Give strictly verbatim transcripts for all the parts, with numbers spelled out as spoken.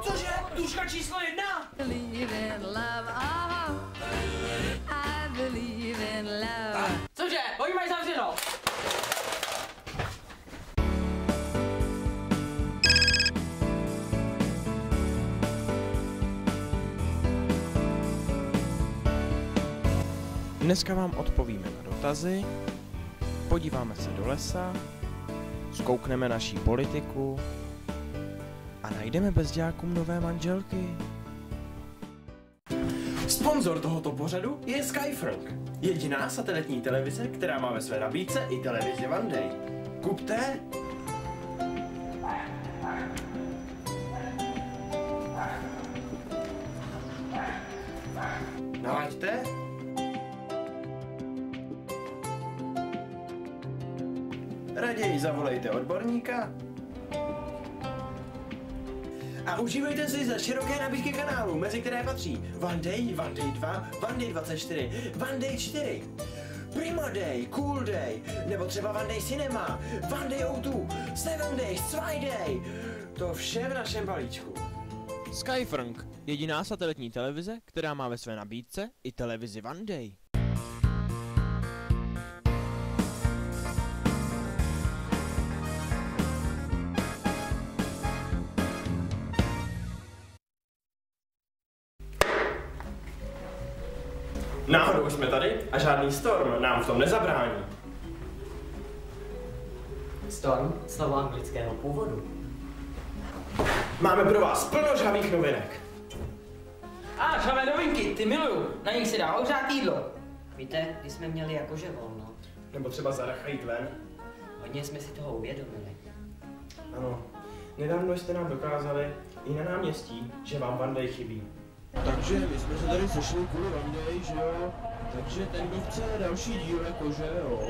Cože? Tužka číslo jedna? Cože? Oni mají zavřeno! Dneska vám odpovíme na dotazy, podíváme se do lesa, zkoukneme naší politiku a najdeme bezďákům nové manželky. Sponzor tohoto pořadu je SKAJfrnk, jediná satelitní televize, která má ve své nabídce i televizi Vandej. Kupte! Nalaďte! Raději zavolejte odborníka a užívejte si ze široké nabídky kanálů, mezi které patří Vandej, Vandej dva, Vandej dvacet čtyři, Vandej čtyři, Prima Day, Cool Day, nebo třeba Vandej Cinema, Vandej ó dva, Seven Days, Zwei Day, to vše v našem balíčku. SKAJfrnk, jediná satelitní televize, která má ve své nabídce i televizi Vandej. Náhodou už jsme tady a žádný Storm nám v tom nezabrání. Storm, slovo anglického původu. Máme pro vás plno žhavých novinek. A žhavé novinky, ty miluju, na nich se dá ohřát jídlo. Víte, když jsme měli jakože volno. Nebo třeba zaracha jít ven. Hodně jsme si toho uvědomili. Ano, nedávno jste nám dokázali i na náměstí, že vám Vandej chybí. Takže my jsme se tady sešli kvůli Vandej, že jo? Takže ten, kdo chce další díl, jakože jo?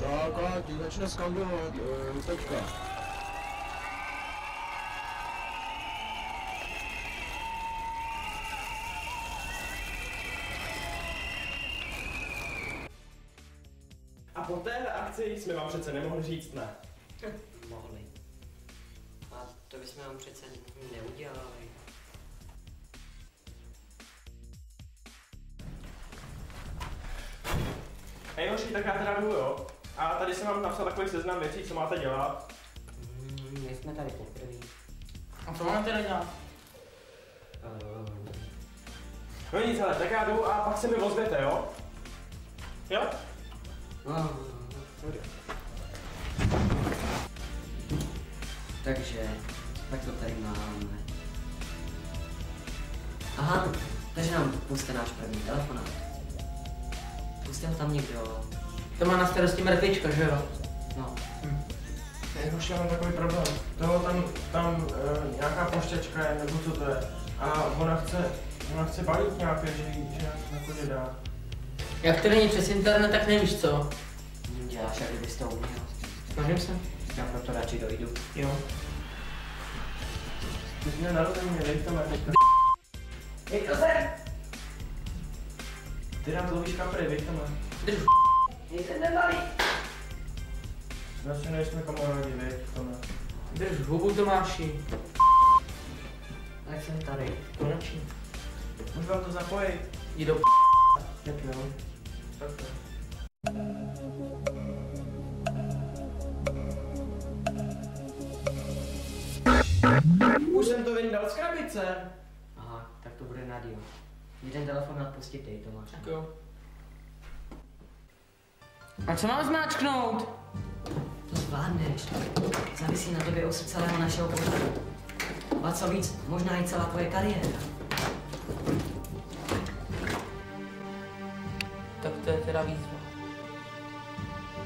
Tak a ti začne skandovat, e, teďka. A po téhle akci jsme vám přece nemohli říct ne. Mohli. A to bychom vám přece neudělali. Nejhorší, tak já teda jdu, jo. A tady jsem vám napsal takový seznam věcí, co máte dělat. Mm, my jsme tady poprvé. A co máme teda dělat? Uh... No nic, hele, tak já jdu a pak se mi ozvěte, jo? Jo? Uh... Takže, tak to tady máme. Aha, takže nám puste náš první telefonát. Pustil tam někdo. To má na starosti mrtvička, že jo? No. Hm. Nejhorší, já mám takový problém. Toho tam, tam e, nějaká poštěčka je, nebo co to je. A ona chce, ona chce balík nějaké, že že jako dá. Jak to není přes internet, tak nevíš co? Děláš, jak kdybys to uměl. Snažím se. Já pro to radši dojdu. Jo. Ty jsi mě narozeně, dej to mrtvička. Někdo se! Ty nám dlouvíš kapry, víte mě. Drž Mě se nebaví. Zase nejsme kamarádi, víte mě. Drž hubu, Tomáši. Tak jsem tady. Konečně. Už vám to zapojí. Jdi do p***. Tak jo. Tak to. Už jsem to vyndal z krabice. Aha, tak to bude na díl. Jeden telefon nadpustit, dej Tomáš. Tak jo. A co mám zmáčknout? To zvládneš. Závisí na tobě osud celého našeho pořadu. A co víc, možná i celá tvoje kariéra. Tak to je teda výzva.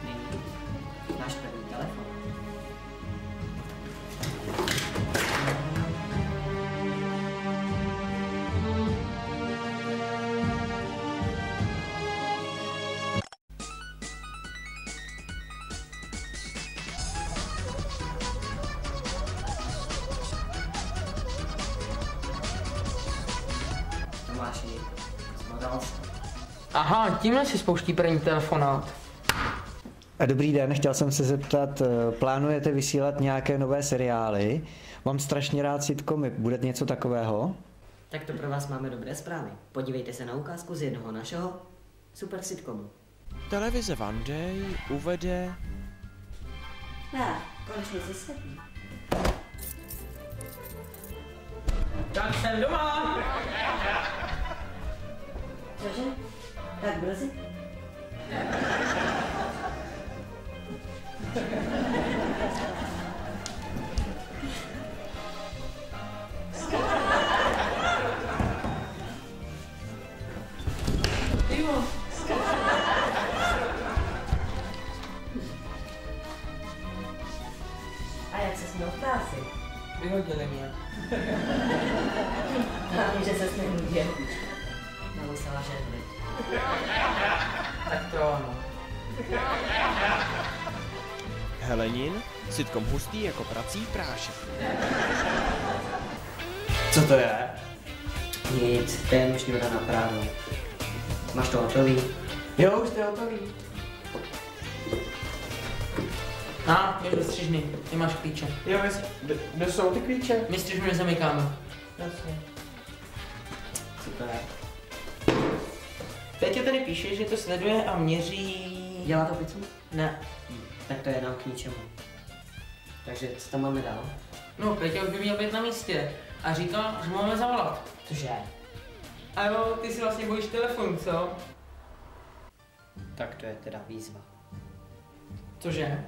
Není. Náš první telefon. Aha, tímhle si spouští první telefonát. Dobrý den, chtěl jsem se zeptat, plánujete vysílat nějaké nové seriály? Mám strašně rád sitcomy, bude něco takového? Tak to pro vás máme dobré zprávy. Podívejte se na ukázku z jednoho našeho super sitcomu. Televize Vandej uvede... Ne, konečně zase. Tak jsem doma! Cože? Tak brzy? A jak se směl ptásit? Vyhodili mě. Hlavně, že se s ním uděl. Nemusela žerlit. Tak to ono. Helenin, sitcom hustý jako prací v práši. Co to je? Nic, to je mužňůra na právu. Máš to hotový? Jo, už to je hotový. A, je to střižný, nemáš klíče. Jo, kde, kde jsou ty klíče? My střižnu nezamykáme. Jasně. Co to je? Peťa tady píše, že to sleduje a měří... Dělá to pizzu? Ne. Tak to je nám k ničemu. Takže co tam máme dál? No, Peťa už by měl být na místě a říkal, že máme zavolat. Cože? A jo, ty si vlastně bojíš telefon, co? Tak to je teda výzva. Cože?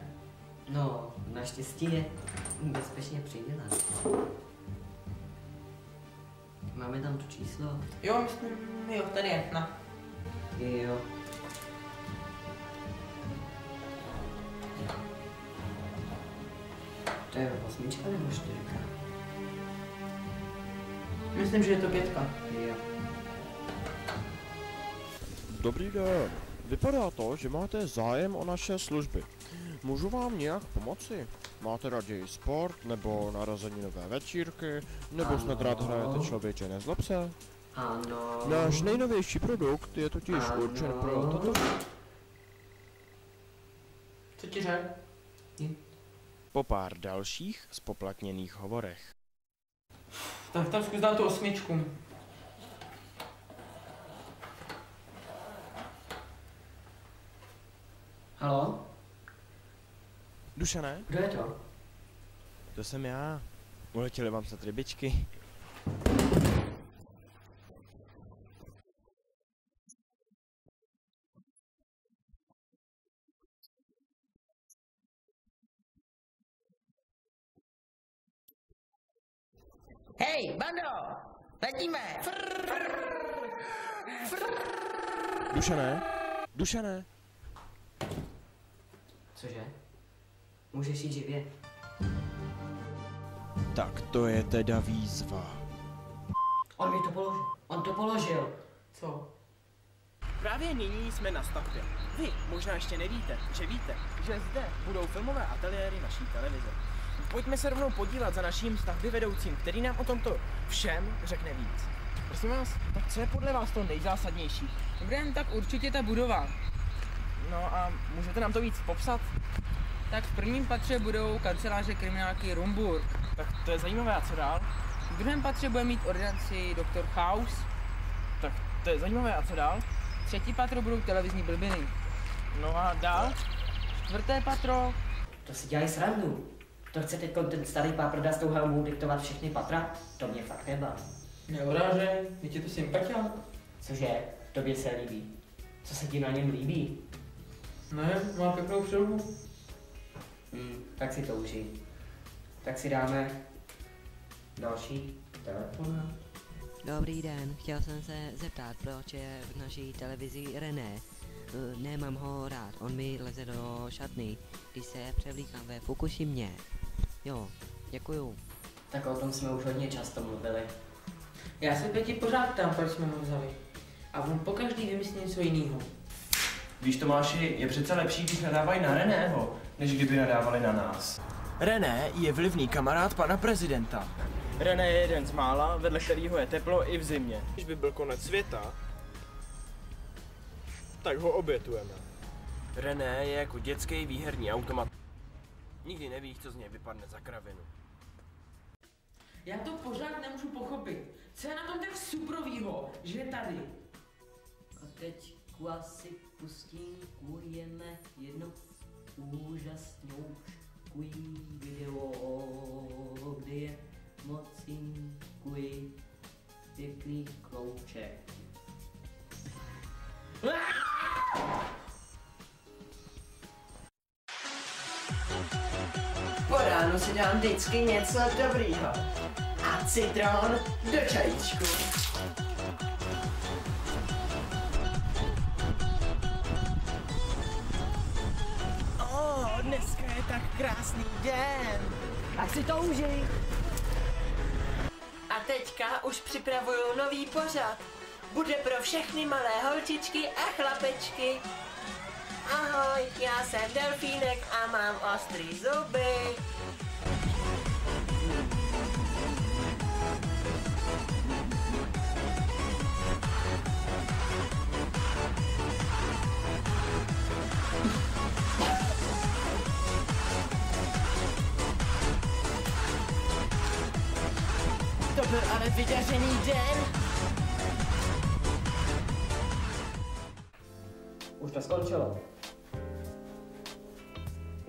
No, naštěstí je bezpečně přidělá. Máme tam to číslo? Jo, myslím, jo, tady je, na. Jo. To je osmička nebo čtyřka? Myslím, že je to pětka. Jo. Dobrý den. Vypadá to, že máte zájem o naše služby. Můžu vám nějak pomoci? Máte raději sport, nebo narozeninové večírky, nebo snad rád hrajete Člověče nezlob se? Ano. Náš nejnovější produkt je totiž určen pro toto. Co ti řek? Po pár dalších spoplatněných hovorech. Tak tam zkus dát tu osmičku. Haló? Dušané? Kdo je to? To jsem já. Uletěly vám se rybičky. Hej, bando! Letíme! Frrr, frrr, frrr. Dušané? Dušané? Cože? Můžeš jít živě. Tak to je teda výzva. On mi to položil. On to položil. Co? Právě nyní jsme na stavbě. Vy možná ještě nevíte, že víte, že zde budou filmové ateliéry naší televize. Pojďme se rovnou podívat za naším stavbyvedoucím, který nám o tomto všem řekne víc. Prosím vás, tak co je podle vás to nejzásadnější? Dobrém, tak určitě ta budova. No a můžete nám to víc popsat? Tak v prvním patře budou kanceláře kriminálky Rumburk. Tak to je zajímavé, a co dál? V druhém patře bude mít ordinaci doktor House. Tak to je zajímavé, a co dál? V třetí patro budou televizní blbiny. No a dál? Čtvrté patro... To si dělají srandu. To chce teď ten starý páprda s tou helmou diktovat všechny patra? To mě fakt nebá. Neurážej, je ti to sympatia. Cože? Tobě se líbí. Co se ti na něm líbí? Ne, má pěknou přilbu. Hmm, tak si to užij. Tak si dáme další telefon. Dobrý den, chtěl jsem se zeptat, proč je v naší televizi René. Nemám ho rád, on mi leze do šatny, když se převlíkám ve Fukušimě. Jo, děkuju. Tak o tom jsme už hodně často mluvili. Já se Peti pořád tam, proč jsme ho vzali. A on pokaždý vymyslí něco jiného. Víš, Tomáši, je přece lepší, když nadávají na Reného, než kdyby nadávali na nás. René je vlivný kamarád pana prezidenta. René je jeden z mála, vedle kterého je teplo i v zimě. Když by byl konec světa, tak ho obětujeme. René je jako dětský výherní automat. Nikdy nevíš, co z něj vypadne za kravinu. Já to pořád nemůžu pochopit. Co je na tom tak suprovýho, že je tady? A teď asi pustím kujeme jedno úžasnou kují video, kde je moc kují pěkný klouček. Po ránu si dám vždycky něco dobrýho a citron do čajíčku. Oh, dneska je tak krásný den, tak si to užij. A teďka už připravuju nový pořad. Bude pro všechny malé holčičky a chlapečky. Ahoj, já jsem delfínek a mám ostrý zuby. To byl ale vydařený den. Už to skončilo.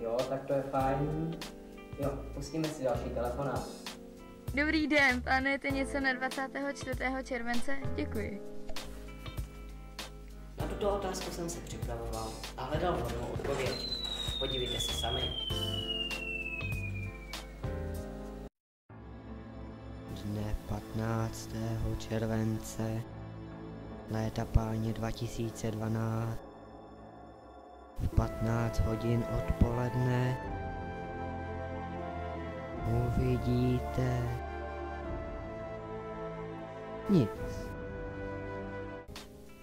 Jo, tak to je fajn. Jo, pustíme si další telefonát. Dobrý den, plánujete něco na dvacátého čtvrtého července? Děkuji. Na tuto otázku jsem se připravoval a hledal hodnou odpověď. Podívejte se sami. Dne patnáctého července léta páně dva tisíce dvanáct v patnáct hodin odpoledne uvidíte nic.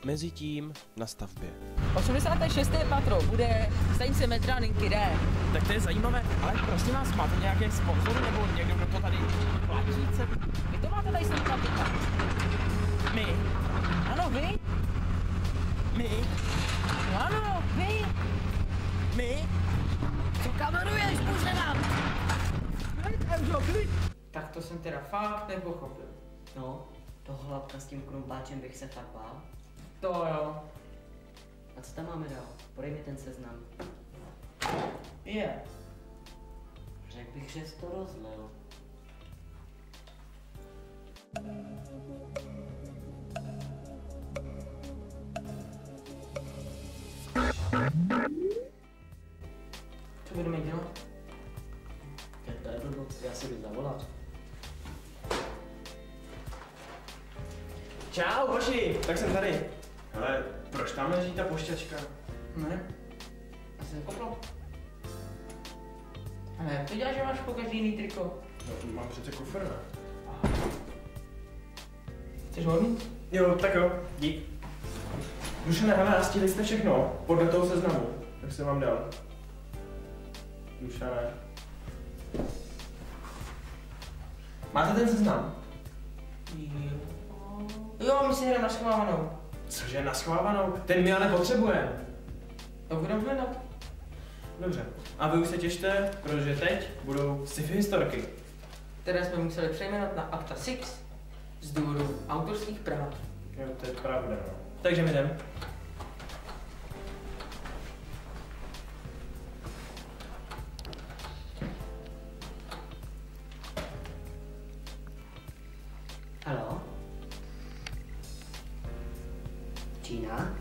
Mezitím na stavbě. osmdesát šest patro bude stanice metra linky D. Tak to je zajímavé, ale prosím vás, máte nějaké sponzory nebo někdo, kdo to tady platí? Vy to máte tady snad platit? My? Ano, vy? My? No ano, vy? My? Co kameruješ, bože nám? Tak to jsem teda fakt nepochopil. No, toho chlapka s tím krumpáčem bych se fakt bál. To jo. A co tam máme dál? Podej mi ten seznam. Je. Yeah. Řekl bych, že jsi to rozlil. Co budeme dělat? Tak to je blbost, já si budu zavolat. Čau, hoši, tak jsem tady. Hele, proč tam leží ta pošťačka? Ne, asi nekoplo. Ale jak to děláš, že máš po každý jiný triko? No, mám přece kufr, ne? Aha. Chceš hodný? Jo, tak jo, dík. Dušane, hele, a stihli jste všechno podle toho seznamu, tak jsem vám dal. Dušane. Máte ten seznam? Jo, my si hrajeme na schovávanou. Cože, na schovávanou? Ten my ale potřebujeme. To budeme hledat. Dobře, a vy už se těšte, protože teď budou sci-fi historky. Které jsme museli přejmenovat na Akta šest z důvodu autorských práv. Jo, to je pravda, no. Takže my jdem. Haló? Čína?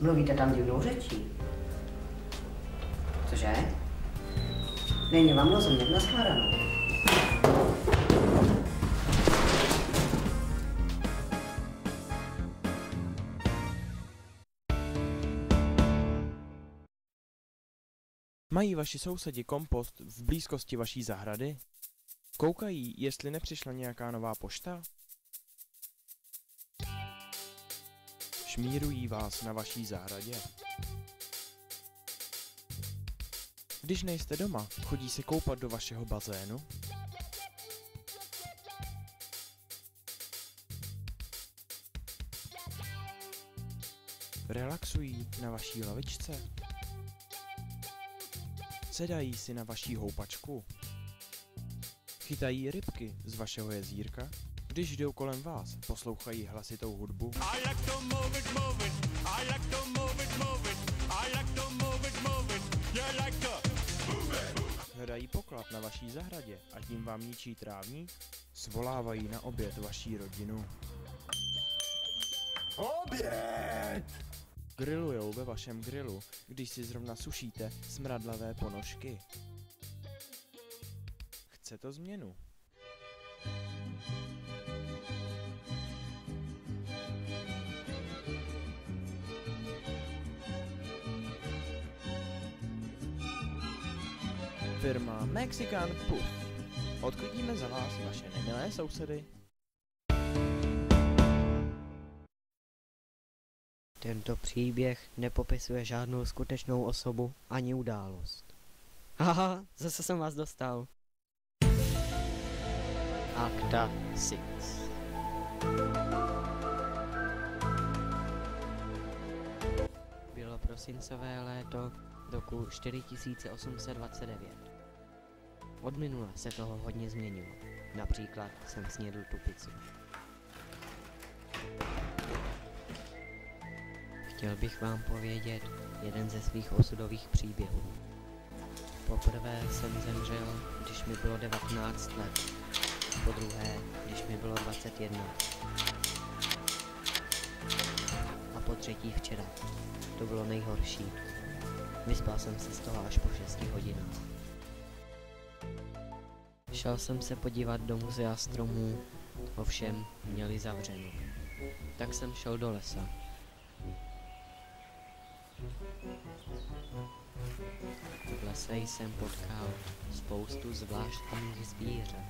Mluvíte tam divnou řečí. Cože? Není vám rozumět, naschledanou. Mají vaši sousedi kompost v blízkosti vaší zahrady? Koukají, jestli nepřišla nějaká nová pošta? Šmírují vás na vaší zahradě? Když nejste doma, chodí se koupat do vašeho bazénu? Relax. relaxují na vaší lavičce? Sedají si na vaší houpačku? Chytají rybky z vašeho jezírka? Když jdou kolem vás, poslouchají hlasitou hudbu? A jak to mluvit, mluvit, a jak to mluvit, mluvit, a jak to mluvit, mluvit, je jak to mluvit. Hledají poklad na vaší zahradě a tím vám ničí trávník? Svolávají na oběd vaší rodinu. Oběd! Grillujou ve vašem grilu, když si zrovna sušíte smradlavé ponožky. Chce to změnu. Firma Mexican Puff. Odklidíme za vás vaše nemilé sousedy. Tento příběh nepopisuje žádnou skutečnou osobu ani událost. Haha, zase jsem vás dostal. Akta šest. Bylo prosincové léto roku čtyři tisíce osm set dvacet devět. Od minula se toho hodně změnilo. Například jsem snědl tu pizzu. Chtěl bych vám povědět jeden ze svých osudových příběhů. Poprvé jsem zemřel, když mi bylo devatenáct let. Podruhé, když mi bylo dvacet jedna. A po třetí včera. To bylo nejhorší. Vyspal jsem se z toho až po šesti hodinách. Šel jsem se podívat do muzea stromů, ovšem měli zavřeno. Tak jsem šel do lesa. V lese jsem potkal spoustu zvláštních zvířat.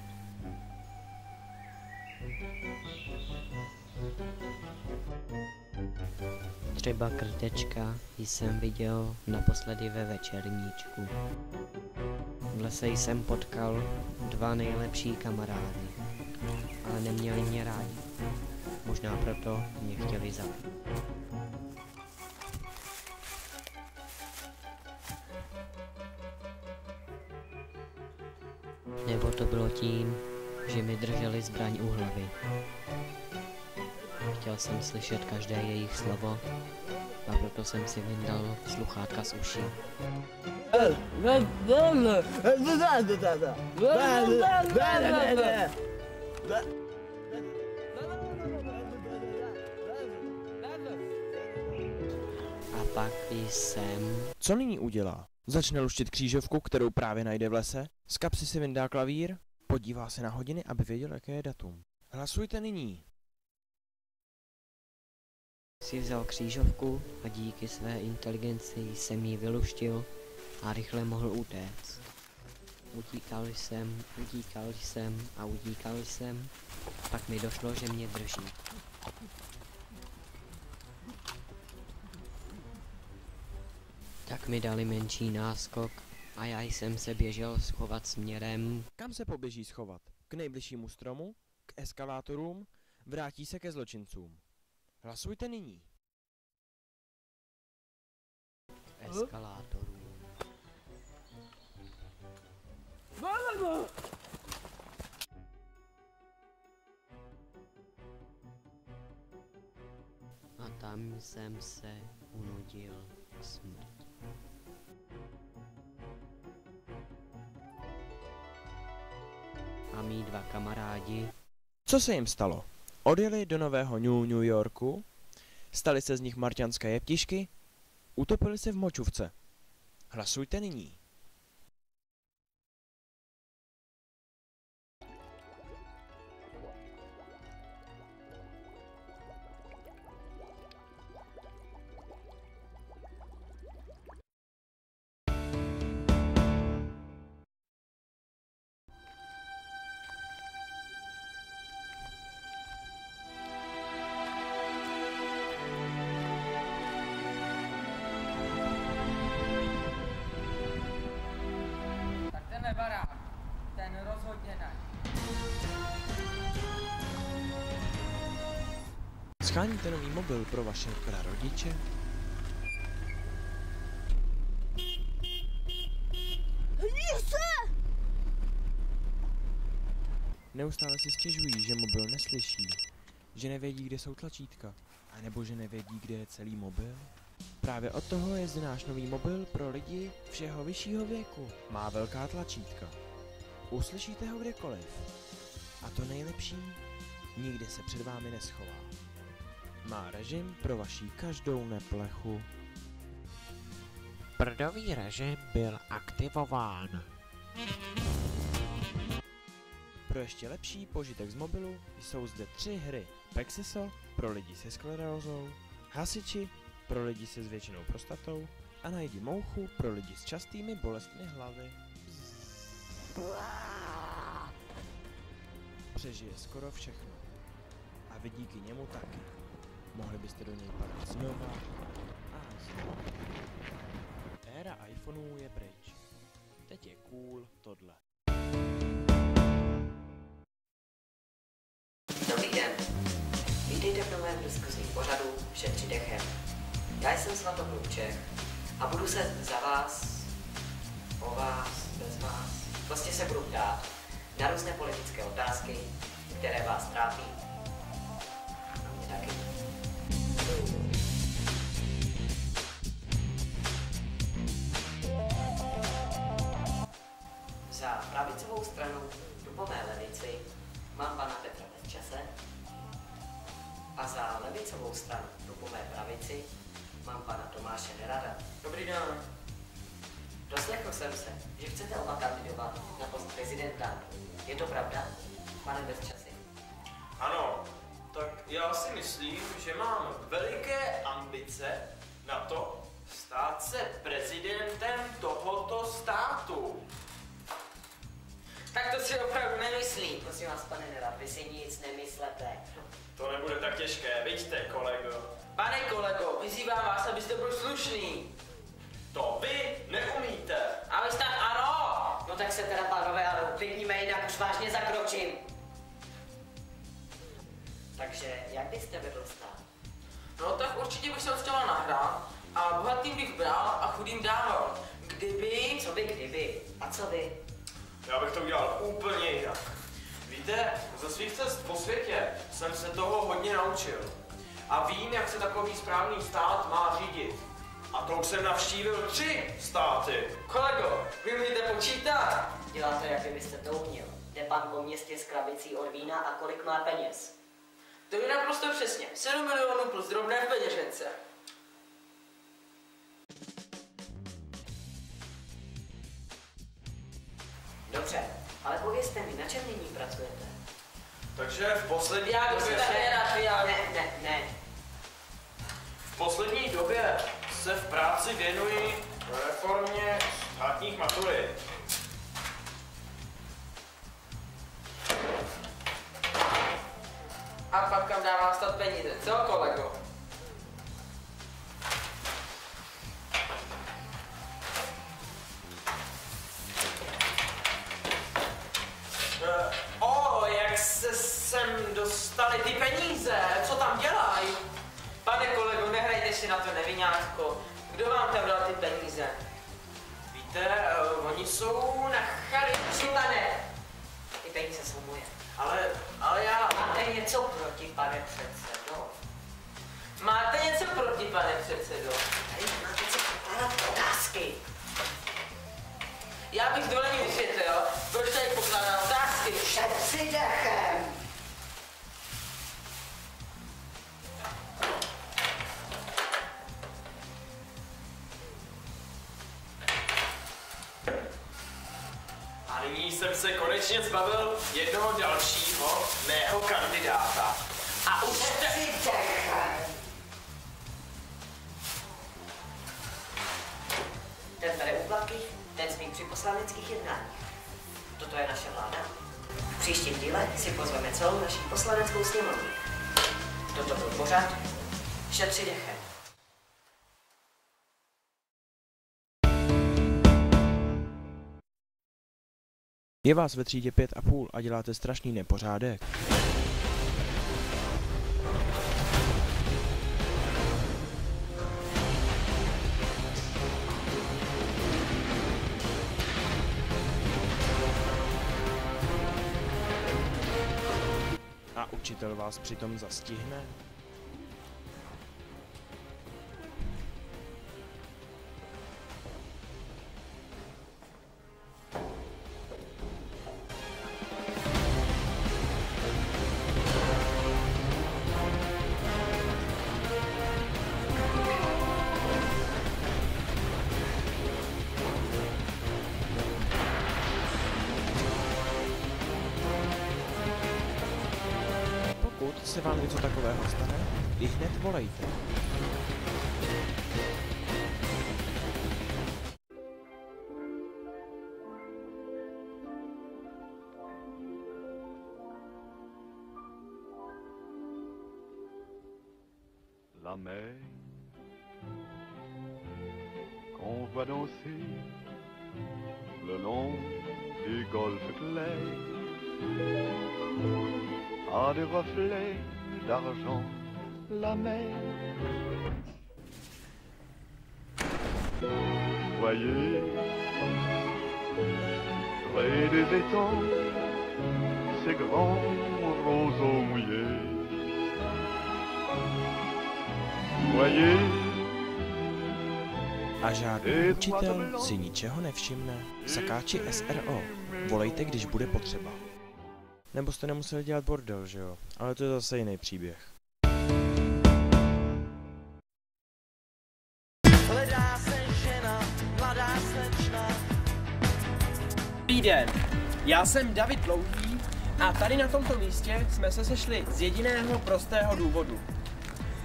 Třeba krtečka jsem viděl naposledy ve večerníčku. V lese jsem potkal dva nejlepší kamarády, ale neměli mě rádi. Možná proto mě chtěli zabít. Nebo to bylo tím, že mi drželi zbraň u hlavy. Chtěl jsem slyšet každé jejich slovo, a proto jsem si vyndal sluchátka z uší. A pak jsem... Co nyní udělá? Začne luštit křížovku, kterou právě najde v lese, z kapsy si vyndá klavír, podívá se na hodiny, aby věděl, jaké je datum. Hlasujte nyní! Si vzal křížovku a díky své inteligenci jsem ji vyluštil a rychle mohl utéct. Utíkal jsem, utíkal jsem a utíkal jsem, pak mi došlo, že mě drží. Tak mi dali menší náskok a já jsem se běžel schovat směrem. Kam se poběží schovat? K nejbližšímu stromu? K eskalátorům? Vrátí se ke zločincům. Hlasujte nyní. Eskalátorů. A tam jsem se unudil smrt. A mí dva kamarádi. Co se jim stalo? Odjeli do nového New New Yorku, stali se z nich marťanské jeptišky, utopili se v močovce. Hlasujte nyní. Barák, ten rozhodně ne. Sháníte nový mobil pro vaše prarodiče? Neustále si stěžují, že mobil neslyší, že nevědí, kde jsou tlačítka, anebo že nevědí, kde je celý mobil. Právě od toho je zde náš nový mobil pro lidi všeho vyššího věku. Má velká tlačítka. Uslyšíte ho kdekoliv. A to nejlepší, nikde se před vámi neschová. Má režim pro vaší každou neplechu. Prdový režim byl aktivován. Pro ještě lepší požitek z mobilu jsou zde tři hry. Pexiso pro lidi se sklerózou, Hasiči pro lidi se zvětšenou prostatou a Najdi mouchu pro lidi s častými bolestmi hlavy. Přežije skoro všechno. A vy díky němu taky. Mohli byste do něj padat znova a znova. Éra iPhoneů je pryč. Teď je cool tohle. Dobrý den. Vítejte v novém diskuzním pořadu Šetři dechem. Já jsem Svatopluk Čech a budu se za vás, o vás, bez vás, vlastně se budu ptát na různé politické otázky, které vás trápí. A mě taky. Za pravicovou stranu po mé levici mám pana Petra Bečase a za levicovou stranu po mé pravici mám pana Tomáše Nerada. Dobrý den. Doslechl jsem se, že chcete oba kandidovat na post prezidenta. Je to pravda, pane Bezčasy? Ano, tak já si myslím, že mám veliké ambice na to stát se prezidentem tohoto státu. Tak to si opravdu nemyslím. Prosím vás, pane Nerad, vy si nic nemyslete. To nebude tak těžké, vidíte, kolego. Pane kolego, vyzývám vás, abyste byl slušný. To vy neumíte. A vy snad ano. No tak se teda, pánové, ale uklidníme, jinak už vážně zakročím. Takže jak byste vedl stát? No tak určitě bych se odstěhoval na hrán a bohatým bych bral a chudým dával. Kdyby... Co vy kdyby? A co vy? Já bych to udělal úplně jinak. Víte, ze svých cest po světě jsem se toho hodně naučil. A vím, jak se takový správný stát má řídit. A to už jsem navštívil tři státy. Kolego, vy umíte počítat? Děláte, jak byste to uměl. Jde pan po městě s krabicí od vína a kolik má peněz? To je naprosto přesně. sedm milionů plus drobné v peněžence. Dobře, ale povězte mi, na čem nyní pracujete? Takže v poslední já době... Se... Já... Ne, ne, ne. V poslední době se v práci věnuji reformě státních maturit. A pak kam dávám stát peníze, co kolego? O, jak se sem dostali ty peníze? Co tam dělají? Pane kolego, nehrajte si na to neviňátko. Kdo vám tam dal ty peníze? Víte, oni jsou na charitu. Pane, ty peníze jsou moje. Ale, ale já... Máte něco proti, pane předsedo? Máte něco proti, pane předsedo? Tady máte co pokládat otázky. Já bych dovolil vysvětlil, proč tady pokládám otázky. Šetři dechem! A nyní jsem se konečně zbavil jednoho dalšího mého kandidáta. A už šetři dechem! Ten tady uplaky. Ten smí při poslaneckých jednáních. Toto je naše vláda. V příštím díle si pozveme celou naši poslaneckou sněmovnu. Toto byl pořad Šetři dechem. Je vás ve třídě pět a půl a děláte strašný nepořádek. A učitel vás přitom zastihne? Se vám něco takového stane, vy hned volejte. La mer qu'on va danser le long du golfe clair. A des reflets d'argent, la mer. Voyez, près des étangs, ces grands roseaux mouillés. Voyez, a žádný učitel si ničeho nevšimne. Sakáči S R O, volejte, když bude potřeba. Nebo jste nemuseli dělat bordel, že jo? Ale to je zase jiný příběh. Hledá se žena, mladá slečna. Dobrý den, já jsem David Louhý a tady na tomto místě jsme se sešli z jediného prostého důvodu.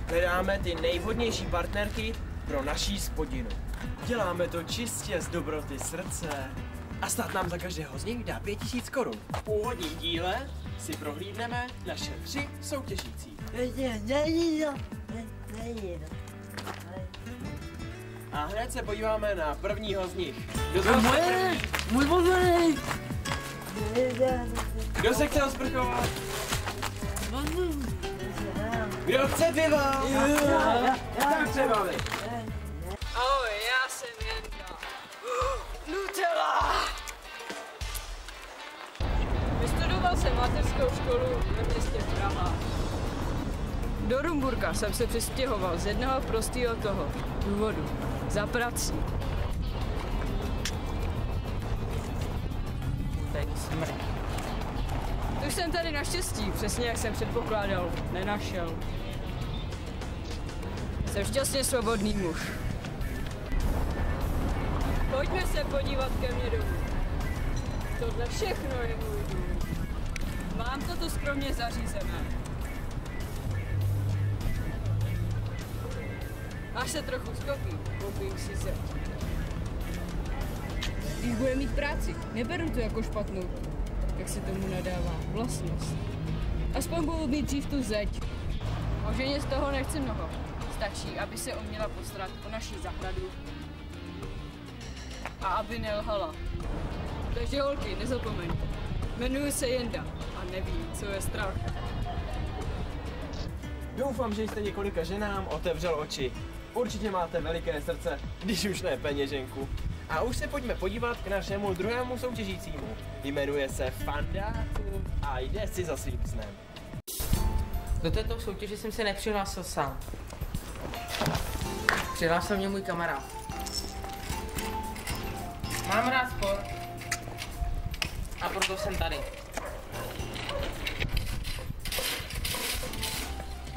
Hledáme ty nejvhodnější partnerky pro naší spodinu. Děláme to čistě z dobroty srdce. A snad nám za každého z nich dá pět tisíc korun. V původním díle si prohlídneme naše tři soutěžící. A hned se podíváme na prvního z nich. Kdo se moje, Kdo se chtěl sprchovat? Kdo chce piva? Tak se baví. Ahoj, já jsem Jenda. Nutella! Vystudoval jsem mateřskou školu ve městě Drama. Do Rumburka jsem se přestěhoval z jednoho prostého toho důvodu. Za prací. Teď smrt. Už jsem tady naštěstí, přesně jak jsem předpokládal, nenašel. Jsem šťastně svobodný muž. Pojďme se podívat ke mně domů. Tohle všechno je můj dům. Mám to tu skromně zařízené. Až se trochu skopím, koupím si zeď. Když bude mít práci, neberu to jako špatnou, jak se tomu nadává vlastnost. Aspoň budu mít dřív tu zeď. O ženě z toho nechci mnoho. Stačí, aby se uměla postarat o naší zahradu. A aby nelhala. Takže holky, nezapomeň. Jmenuji se Jenda a nevím, co je strach. Doufám, že jste několika ženám otevřel oči. Určitě máte veliké srdce, když už ne peněženku. A už se pojďme podívat k našemu druhému soutěžícímu. Jmenuje se Fanda a jde si za svým snem. Do této soutěže jsem se nepřihlásil sám. Přihlásil mě můj kamarád. Mám rád sport a proto jsem tady.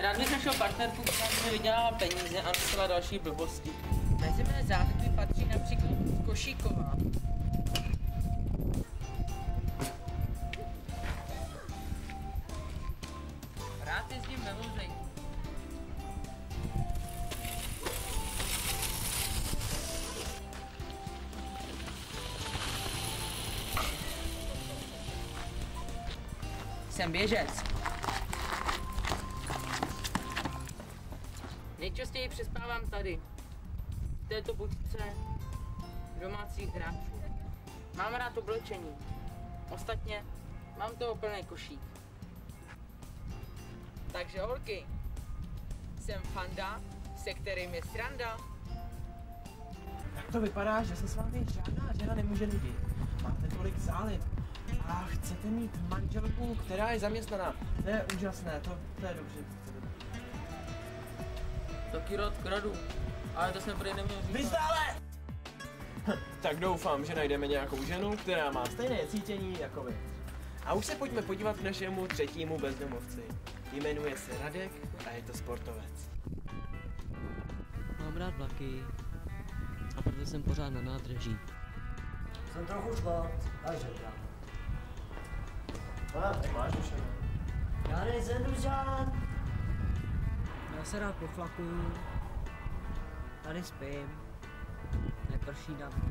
Rád bych našel partnerku, která mi vydělala peníze a nosila další blbosti. Mezi mé záliby patří například košíková. Rád jezdím ve vozejku. Jsem běžec. Nejčastěji přespávám tady, v této budce domácích hráčů. Mám rád oblečení. Ostatně mám toho plný košík. Takže holky, jsem Fanda, se kterým je sranda. Tak to vypadá, že se s vámi žádná žena nemůže nudit. Máte tolik zálib. A chcete mít manželku, která je zaměstnaná. To je úžasné, to, to je dobře. Taky rád kradu, ale to jsem prý neměl říct. Vystále! Tak doufám, že najdeme nějakou ženu, která má stejné cítění jako vy. A už se pojďme podívat k našemu třetímu bezdomovci. Jmenuje se Radek a je to sportovec. Mám rád vlaky a proto jsem pořád na nádraží. Jsem trochu šla, takže já. A, tak máš Dušan. Já nejsem Dušan. Já se rád poflakuju. Tady spím. Neprší dávno.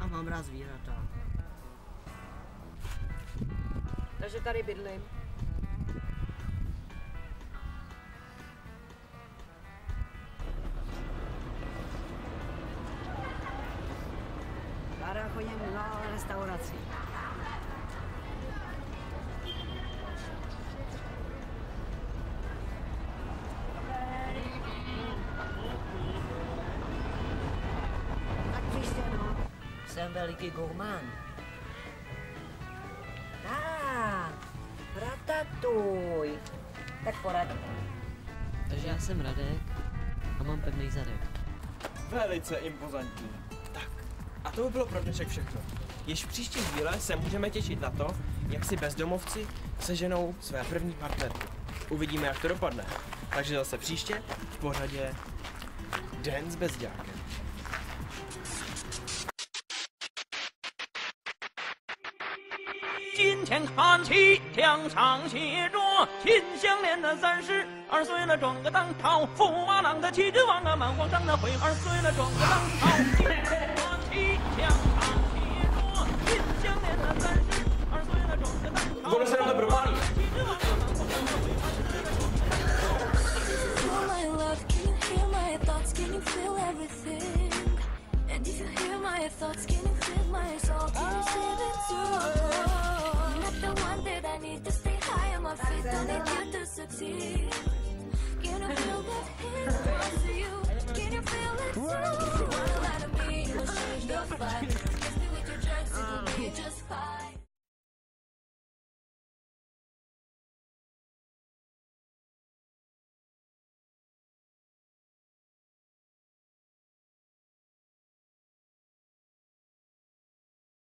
A mám rád zvířata. Takže tady bydlím. Ráda chodím na restauraci. Jsem veliký gourmán. Ah, ratatuj. Tak porad. Takže já jsem Radek a mám pevný zadek. Velice impozantní. Tak, a to by bylo pro dnešek všechno. Již v příští díle se můžeme těšit na to, jak si bezdomovci seženou své první partnerky. Uvidíme, jak to dopadne. Takže zase příště v pořadě Den s bezďákem.今天看起两场戏若心相连的三十二岁了转个当朝驸马郎的气质王啊满皇上的回二岁了转个当朝今天看起两场戏若心相连的三十二岁了转个当朝驸马郎的气质王啊满皇上的回二岁了转个当朝 My love, can you hear my thoughts? Can you feel everything? And if you hear my thoughts, can you feel my soul? Can you see the truth? The one that I need to stay high on my feet. Don't need you to succeed. Can you feel that hit towards you? Can you feel it? You wanna lie to me? You'll change the vibe. Kiss me with your drugs, it will be just fine.